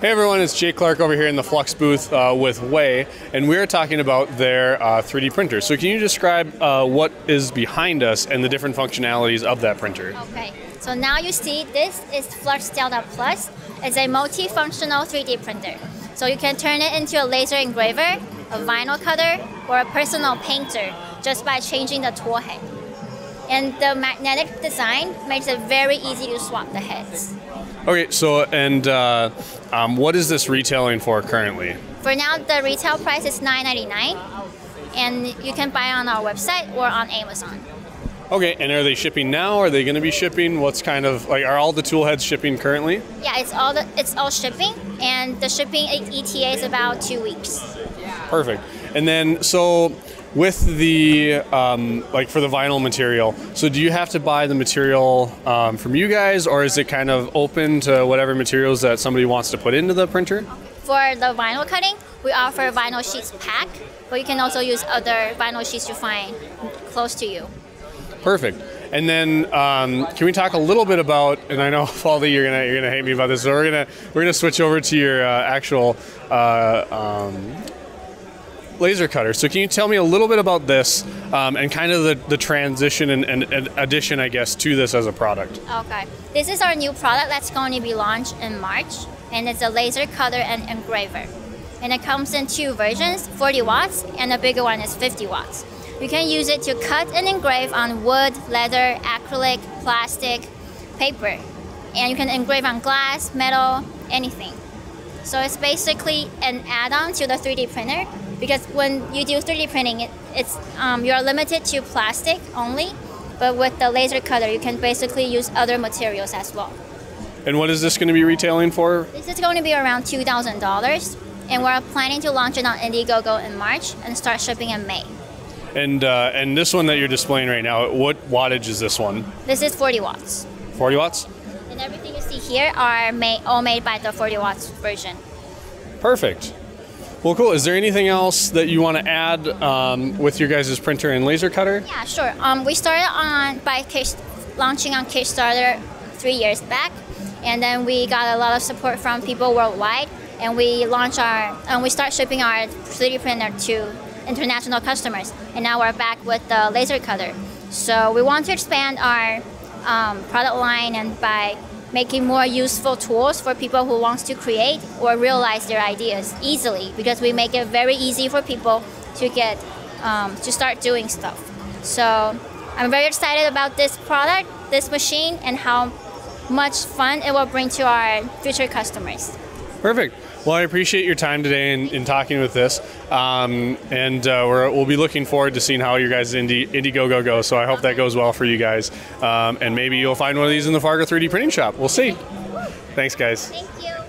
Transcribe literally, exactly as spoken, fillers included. Hey everyone, it's Jay Clark over here in the Flux booth uh, with Way, and we're talking about their uh, three D printer. So can you describe uh, what is behind us and the different functionalities of that printer? Okay, so now you see this is Flux Delta Plus. It's a multifunctional three D printer. So you can turn it into a laser engraver, a vinyl cutter, or a personal painter just by changing the tool head. And the magnetic design makes it very easy to swap the heads. Okay, so and uh, um, what is this retailing for currently? For now, the retail price is nine ninety-nine, and you can buy it on our website or on Amazon. Okay, and are they shipping now? Are they going to be shipping? What's kind of like? Are all the tool heads shipping currently? Yeah, it's all the, it's all shipping, and the shipping E T A is about two weeks. Perfect. And then so. With the, um, like for the vinyl material, so do you have to buy the material um, from you guys, or is it kind of open to whatever materials that somebody wants to put into the printer? For the vinyl cutting, we offer vinyl sheets pack, but you can also use other vinyl sheets you find close to you. Perfect. And then, um, can we talk a little bit about? And I know, Faldi, you're gonna you're gonna hate me about this, so we're gonna we're gonna switch over to your uh, actual. Uh, um, laser cutter. So can you tell me a little bit about this um, and kind of the, the transition and, and, and addition, I guess, to this as a product? Okay. This is our new product that's going to be launched in March, and it's a laser cutter and engraver. And it comes in two versions, forty watts, and the bigger one is fifty watts. You can use it to cut and engrave on wood, leather, acrylic, plastic, paper. And you can engrave on glass, metal, anything. So it's basically an add-on to the three D printer. Because when you do three D printing, it, it's um, you're limited to plastic only, but with the laser cutter, you can basically use other materials as well. And what is this going to be retailing for? This is going to be around two thousand dollars, and we're planning to launch it on Indiegogo in March and start shipping in May. And, uh, and this one that you're displaying right now, what wattage is this one? This is forty watts. forty watts? And everything you see here are made, all made by the forty watts version. Perfect. Well, cool. Is there anything else that you want to add um, with your guys' printer and laser cutter? Yeah, sure. Um, we started on by kick, launching on Kickstarter three years back, and then we got a lot of support from people worldwide, and we launched our and we start shipping our three D printer to international customers. And now we're back with the laser cutter. So we want to expand our um, product line and by making more useful tools for people who wants to create or realize their ideas easily, because we make it very easy for people to get um, to start doing stuff. So I'm very excited about this product, this machine, and how much fun it will bring to our future customers. Perfect. Well, I appreciate your time today in, in talking with this, um, and uh, we're, we'll be looking forward to seeing how your guys' Indie, Indiegogo goes, so I hope that goes well for you guys, um, and maybe you'll find one of these in the Fargo three D printing shop. We'll see. Thanks, guys. Thank you.